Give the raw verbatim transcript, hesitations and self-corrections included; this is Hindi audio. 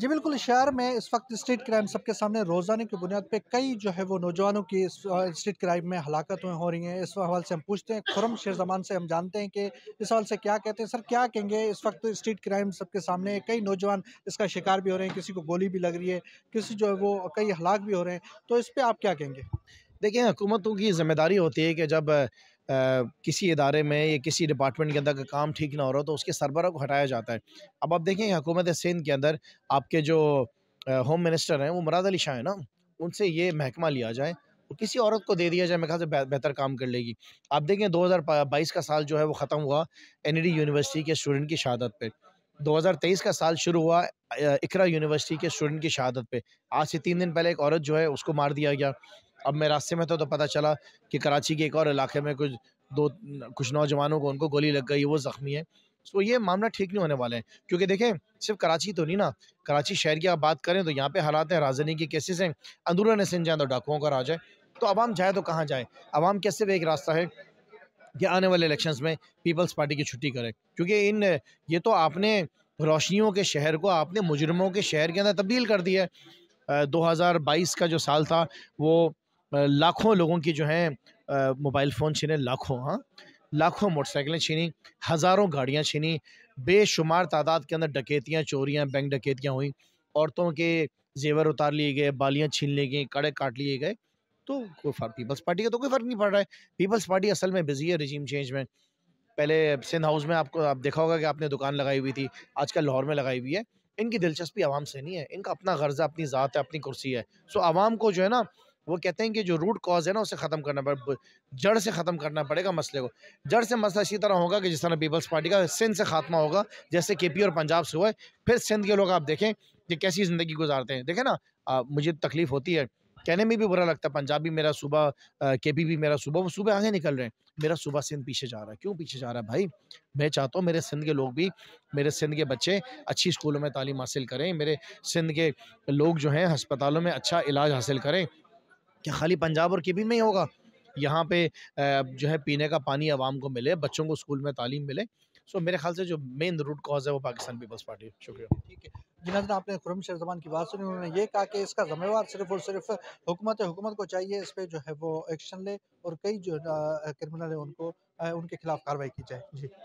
जी बिल्कुल, शहर में इस वक्त स्ट्रीट क्राइम सबके सामने रोज़ाना की बुनियाद पे कई जो है वो नौजवानों की स्ट्रीट क्राइम में हलाकत हो रही हैं। इस हवाले से हम पूछते हैं खुर्रम शेर ज़मान से, हम जानते हैं कि इस हवाले से क्या कहते हैं। सर क्या कहेंगे, इस वक्त स्ट्रीट क्राइम सबके सामने, कई नौजवान इसका शिकार भी हो रहे हैं, किसी को गोली भी लग रही है, किसी जो है वो कई हलाक भी हो रहे हैं, तो इस पर आप क्या कहेंगे? देखिए, हुकूमतों की ज़िम्मेदारी होती है कि जब Uh, किसी इदारे में या किसी डिपार्टमेंट के अंदर का काम ठीक ना हो रहा हो तो उसके सरबराह को हटाया जाता है। अब आप देखें हुकूमत सिंध के अंदर आपके जो होम uh, मिनिस्टर हैं वो मुराद अली शाह हैं ना, उनसे ये महकमा लिया जाए और किसी औरत को दे दिया जाए, मेरे ख्याल से बेहतर काम कर लेगी। आप देखें दो हज़ार बाईस का साल जो है वो ख़त्म हुआ एन डी यूनिवर्सिटी के स्टूडेंट की शहादत पर, दो हज़ार तेईस का साल शुरू हुआ अखरा यूनिवर्सिटी के स्टूडेंट की शहादत पर। आज से तीन दिन पहले एक औरत जो है उसको मार दिया गया। अब मैं रास्ते में था तो पता चला कि कराची के एक और इलाके में कुछ दो कुछ नौजवानों को उनको गोली लग गई, वो ज़ख्मी है। सो ये मामला ठीक नहीं होने वाले हैं, क्योंकि देखें सिर्फ कराची तो नहीं ना, कराची शहर की आप बात करें तो यहाँ पे हालात हैं, राजनी के केसेस हैं, अंदरून सिंध जाए तो डाकुओं का राज है, तो आवाम जाए तो कहाँ जाए? आवाम कैसे भी एक रास्ता है कि आने वाले इलेक्शंस में पीपल्स पार्टी की छुट्टी करें, क्योंकि इन ये तो आपने रोशनियों के शहर को आपने मुजरमों के शहर के अंदर तब्दील कर दिया है। दो हज़ार बाईस का जो साल था वो लाखों लोगों की जो है मोबाइल फ़ोन छीने, लाखों हाँ लाखों मोटरसाइकिलें छीनी, हज़ारों गाड़ियां छीनी, बेशुमार तादाद के अंदर डकैतियां, चोरियां, बैंक डकैतियां हुई, औरतों के जेवर उतार लिए गए, बालियां छीन ली गई, कड़े काट लिए गए। तो पीपल्स पार्टी का तो कोई फ़र्क नहीं पड़ रहा है। पीपल्स पार्टी असल में बिजी है रिजीम चेंज में। पहले सिंध हाउस में आपको आप देखा होगा कि आपने दुकान लगाई हुई थी, आजकल लाहौर में लगाई हुई है। इनकी दिलचस्पी आवाम से नहीं है, इनका अपना गर्जा, अपनी ज़ात है, अपनी कुर्सी है। सो आवाम को जो है ना वो कहते हैं कि जो रूट कॉज है ना उसे ख़त्म करना पड़े, जड़ से ख़त्म करना पड़ेगा मसले को। जड़ से मसला इसी तरह होगा कि जिस तरह पीपल्स पार्टी का सिंध से खात्मा होगा, जैसे के पी और पंजाब से हुआ है। फिर सिंध के लोग आप देखें कि कैसी ज़िंदगी गुजारते हैं। देखें ना, आ, मुझे तकलीफ़ होती है, कहने में भी बुरा लगता है, पंजाब भी मेरा सूबा, के पी भी मेरा सूबा, वो सूबे आगे निकल रहे हैं, मेरा सूबा सिंध पीछे जा रहा है। क्यों पीछे जा रहा है भाई? मैं चाहता हूँ मेरे सिंध के लोग भी, मेरे सिंध के बच्चे अच्छी स्कूलों में तालीम हासिल करें, मेरे सिंध के लोग जो हैं हस्पतालों में अच्छा इलाज हासिल करें। क्या खाली पंजाब और केपी में ही होगा? यहाँ पे जो है पीने का पानी आवाम को मिले, बच्चों को स्कूल में तालीम मिले। सो मेरे ख्याल से जो मेन रूट कॉज है वो पाकिस्तान पीपल्स पार्टी। शुक्रिया। ठीक है जी नाज़रीन, आपने खुर्रम शेर ज़मान की बात सुनी, उन्होंने ये कहा कि इसका ज़िम्मेवार सिर्फ और सिर्फ हुकूमत है, हुकूमत को चाहिए इस पर जो है वो एक्शन ले और कई जो क्रिमिनल है उनको उनके खिलाफ कार्रवाई की जाए। जी।